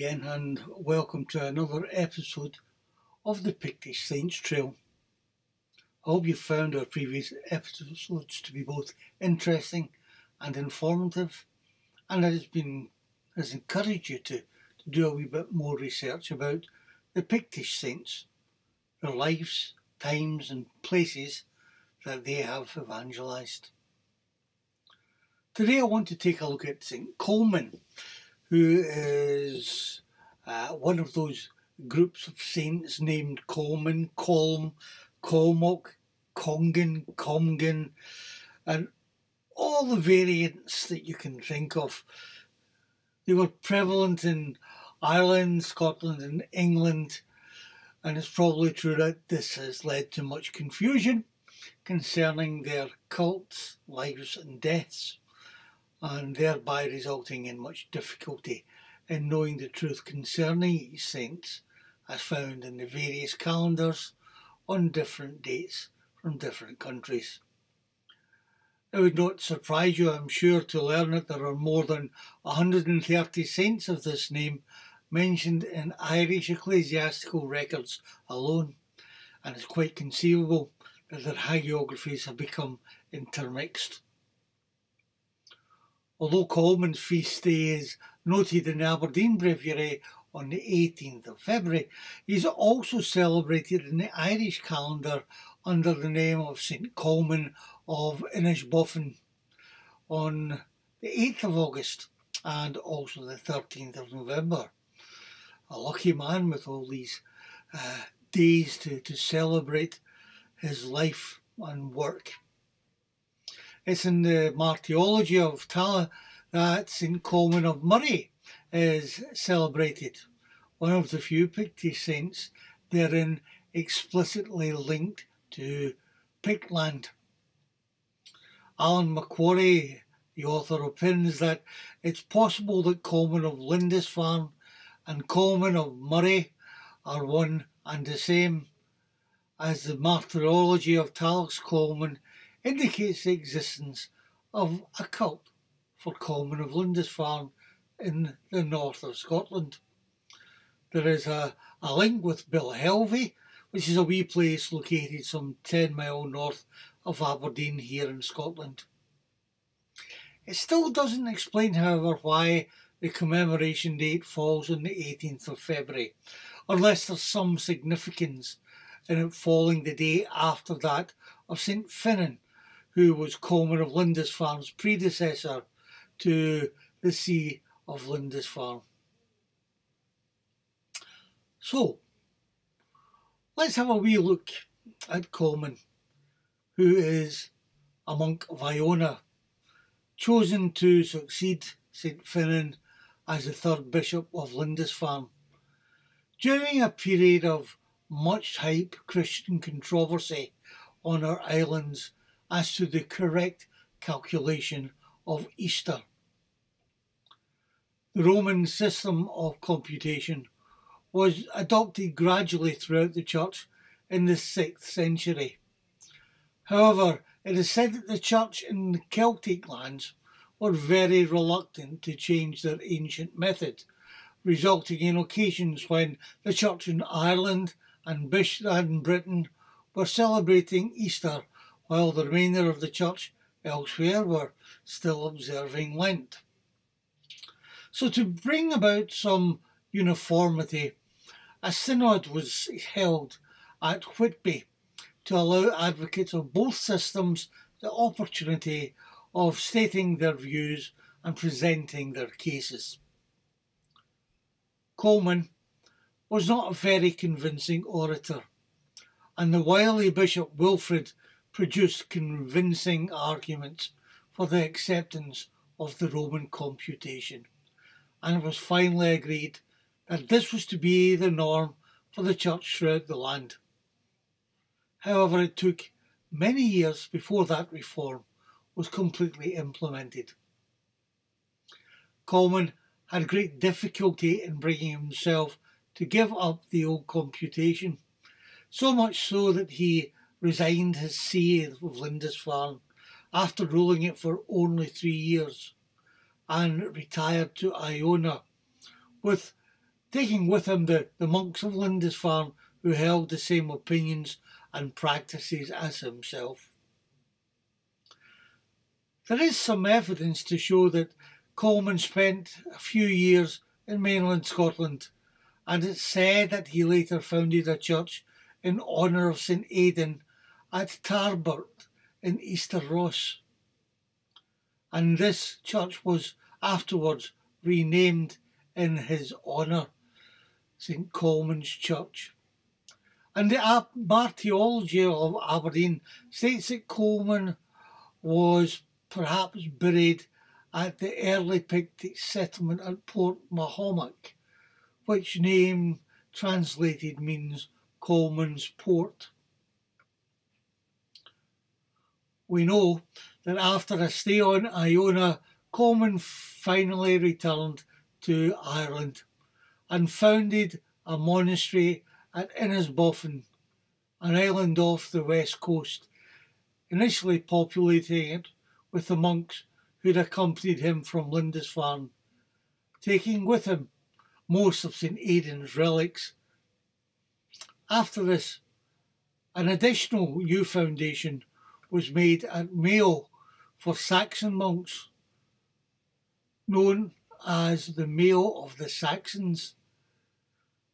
again and welcome to another episode of the Pictish Saints Trail. I hope you found our previous episodes to be both interesting and informative, and that has encouraged you to do a wee bit more research about the Pictish saints, their lives, times and places that they have evangelised. Today I want to take a look at St Colman, who is one of those groups of saints named Colman, Colm, Colmock, Congan, Comgan, and all the variants that you can think of. They were prevalent in Ireland, Scotland and England, and it's probably true that this has led to much confusion concerning their cults, lives and deaths, and thereby resulting in much difficulty in knowing the truth concerning each saint, as found in the various calendars on different dates from different countries. It would not surprise you, I'm sure, to learn that there are more than 130 saints of this name mentioned in Irish ecclesiastical records alone, and it's quite conceivable that their hagiographies have become intermixed. Although Colman's feast day is noted in Aberdeen Breviary on the 18th of February, he is also celebrated in the Irish calendar under the name of St Colman of Inishboffin on the 8th of August and also the 13th of November. A lucky man with all these days to celebrate his life and work. It's in the Martyrology of Tallaght that St Colman of Murray is celebrated, one of the few Pictish saints therein explicitly linked to Pictland. Alan MacQuarrie, the author, opines that it's possible that Colman of Lindisfarne and Colman of Murray are one and the same, as the Martyrology of Tallaght Colman indicates the existence of a cult for Colman of Lindisfarne in the north of Scotland. There is a link with Bill Helvey, which is a wee place located some 10 miles north of Aberdeen here in Scotland. It still doesn't explain, however, why the commemoration date falls on the 18th of February, unless there's some significance in it falling the day after that of St Finan, who was Colman of Lindisfarne's predecessor to the See of Lindisfarne. So, let's have a wee look at Colman, who is a monk of Iona, chosen to succeed St Finan as the third bishop of Lindisfarne. During a period of much hype Christian controversy on our islands as to the correct calculation of Easter. The Roman system of computation was adopted gradually throughout the Church in the 6th century. However, it is said that the Church in the Celtic lands were very reluctant to change their ancient method, resulting in occasions when the Church in Ireland and Britain were celebrating Easter, while the remainder of the Church elsewhere were still observing Lent. So to bring about some uniformity, a synod was held at Whitby to allow advocates of both systems the opportunity of stating their views and presenting their cases. Colman was not a very convincing orator, and the wily Bishop Wilfrid produced convincing arguments for the acceptance of the Roman computation, and it was finally agreed that this was to be the norm for the Church throughout the land. However, it took many years before that reform was completely implemented. Colman had great difficulty in bringing himself to give up the old computation, so much so that he resigned his see of Lindisfarne after ruling it for only 3 years and retired to Iona with taking with him the monks of Lindisfarne who held the same opinions and practices as himself. There is some evidence to show that Colman spent a few years in mainland Scotland, and it's said that he later founded a church in honour of St Aidan at Tarbert in Easter Ross, and this church was afterwards renamed in his honour, St Colman's Church. And the Martyrology of Aberdeen states that Colman was perhaps buried at the early Pictish settlement at Portmahomack, which name translated means Colman's Port. We know that after a stay on Iona, Colman finally returned to Ireland and founded a monastery at Inishboffin, an island off the west coast, initially populating it with the monks who had accompanied him from Lindisfarne, taking with him most of St Aidan's relics. After this, an additional new foundation was made at Mayo for Saxon monks, known as the Mayo of the Saxons.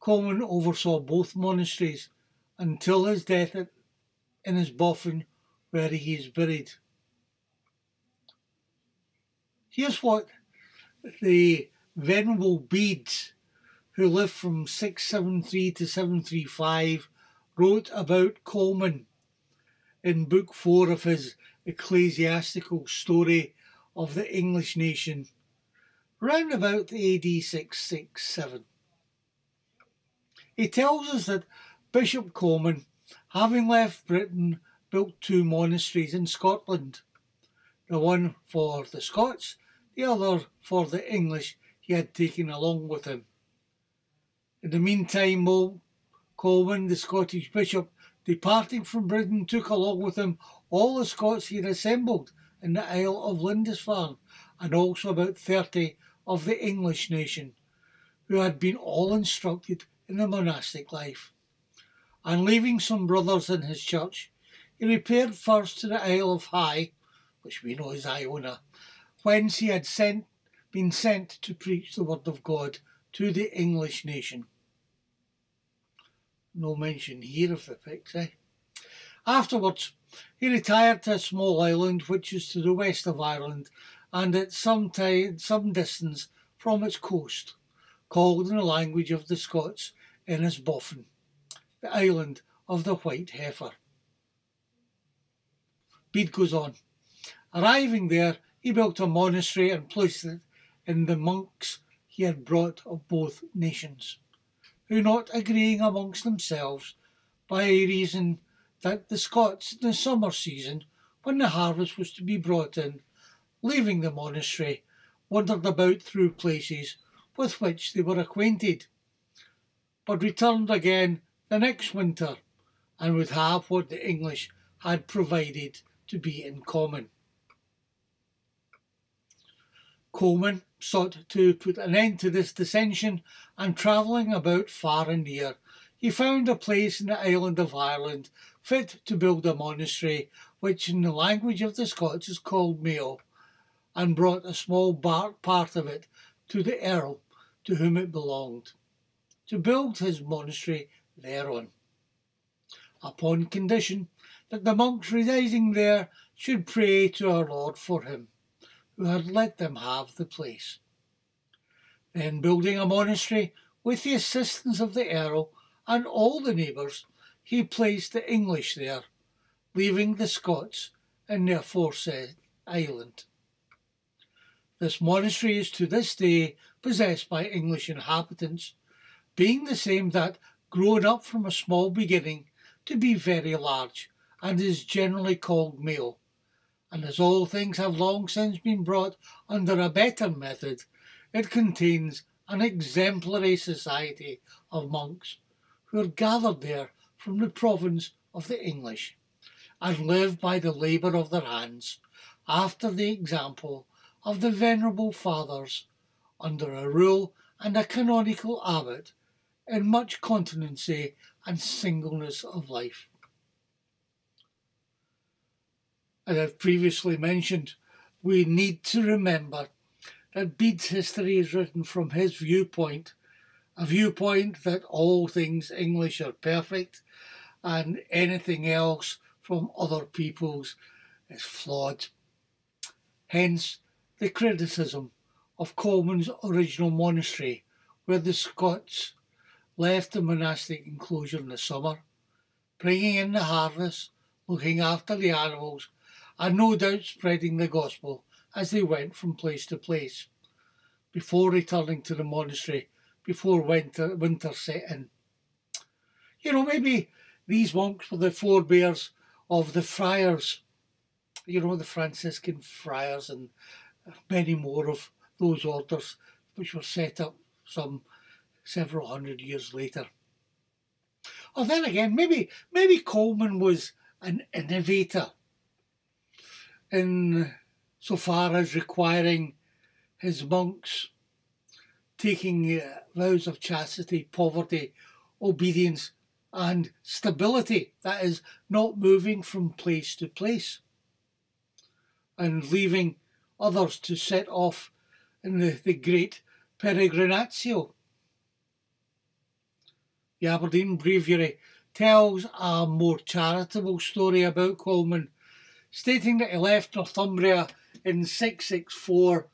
Colman oversaw both monasteries until his death at Inishboffin, where he is buried. Here's what the Venerable Bede, who lived from 673 to 735, wrote about Colman in Book 4 of his Ecclesiastical Story of the English Nation, round about AD 667. He tells us that Bishop Colman, having left Britain, built two monasteries in Scotland, the one for the Scots, the other for the English he had taken along with him. In the meantime, Colman, the Scottish bishop, departing from Britain, took along with him all the Scots he had assembled in the Isle of Lindisfarne, and also about 30 of the English nation, who had been all instructed in the monastic life. And leaving some brothers in his church, he repaired first to the Isle of Hy, which we know is Iona, whence he had been sent to preach the word of God to the English nation. No mention here of the Picts, eh? Afterwards, he retired to a small island which is to the west of Ireland, and at some distance from its coast, called in the language of the Scots, Inishboffin, the island of the White Heifer. Bede goes on. Arriving there, he built a monastery and placed it in the monks he had brought of both nations, who, not agreeing amongst themselves, by reason that the Scots in the summer season, when the harvest was to be brought in, leaving the monastery, wandered about through places with which they were acquainted, but returned again the next winter, and would have what the English had provided to be in common. Colman sought to put an end to this dissension, and travelling about far and near, he found a place in the island of Ireland fit to build a monastery, which in the language of the Scots is called Mayo, and brought a small part of it to the Earl, to whom it belonged, to build his monastery thereon, upon condition that the monks residing there should pray to our Lord for him, who had let them have the place. Then, building a monastery with the assistance of the Earl and all the neighbours, he placed the English there, leaving the Scots in the aforesaid island. This monastery is to this day possessed by English inhabitants, being the same that, grown up from a small beginning, to be very large, and is generally called Mayo, and as all things have long since been brought under a better method, it contains an exemplary society of monks who are gathered there from the province of the English, and live by the labour of their hands, after the example of the venerable fathers, under a rule and a canonical abbot in much continency and singleness of life. As I've previously mentioned, we need to remember that Bede's history is written from his viewpoint, a viewpoint that all things English are perfect and anything else from other peoples is flawed. Hence the criticism of Colman's original monastery, where the Scots left the monastic enclosure in the summer, bringing in the harvest, looking after the animals, and no doubt spreading the gospel as they went from place to place, before returning to the monastery before winter set in. You know, maybe these monks were the forebears of the friars, you know, the Franciscan friars, and many more of those orders which were set up several hundred years later. Or then again, maybe Colman was an innovator in so far as requiring his monks taking vows of chastity, poverty, obedience and stability, that is, not moving from place to place and leaving others to set off in the great peregrinatio. The Aberdeen Breviary tells a more charitable story about Colman, stating that he left Northumbria in 664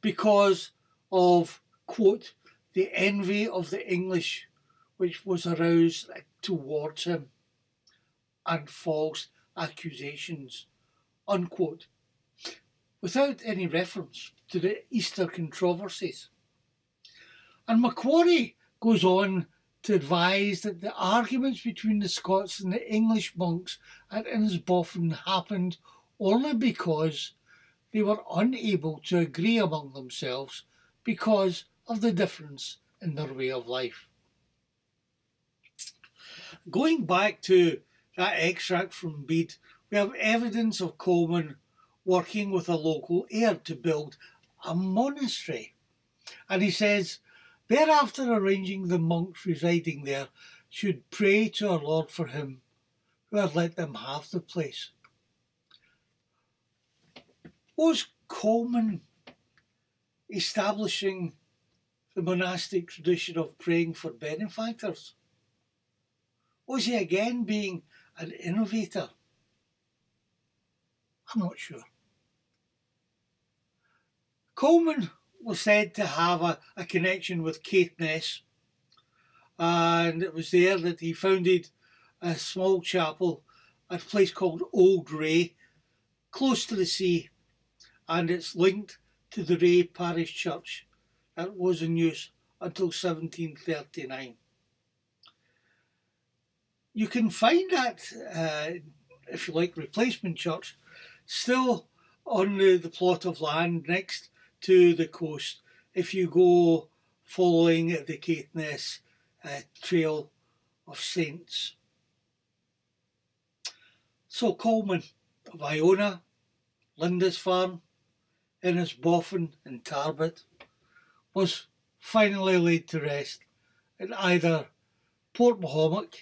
because of, quote, the envy of the English which was aroused towards him and false accusations, unquote, without any reference to the Easter controversies. And MacQuarrie goes on to advise that the arguments between the Scots and the English monks at Inishboffin happened only because they were unable to agree among themselves because of the difference in their way of life. Going back to that extract from Bede, we have evidence of Colman working with a local heir to build a monastery. And he says, thereafter arranging the monks residing there should pray to our Lord for him, who had let them have the place. Was Colman establishing the monastic tradition of praying for benefactors? Was he again being an innovator? I'm not sure. Colman was said to have a connection with Caithness, and it was there that he founded a small chapel at a place called Old Reay, close to the sea, and it's linked to the Reay Parish Church that was in use until 1739. You can find that, if you like, replacement church still on the plot of land next to the coast, if you go following the Caithness Trail of Saints. So Colman of Iona, Lindisfarne, Inishboffin and Tarbert was finally laid to rest in either Portmahomack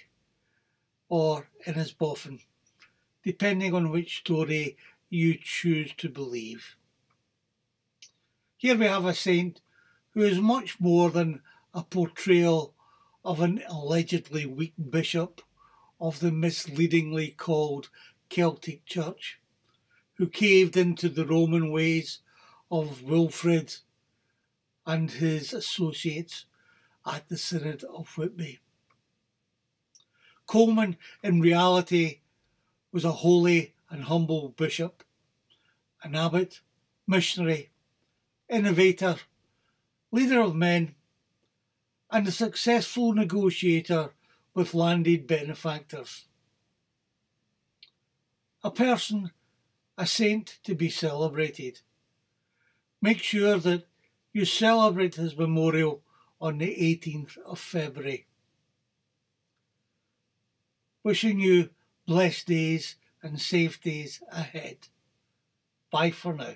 or Inishboffin, depending on which story you choose to believe. Here we have a saint who is much more than a portrayal of an allegedly weak bishop of the misleadingly called Celtic Church, who caved into the Roman ways of Wilfrid and his associates at the Synod of Whitby. Colman, in reality, was a holy and humble bishop, an abbot, missionary, innovator, leader of men, and a successful negotiator with landed benefactors. A person, a saint to be celebrated. Make sure that you celebrate his memorial on the 18th of February. Wishing you blessed days and safe days ahead. Bye for now.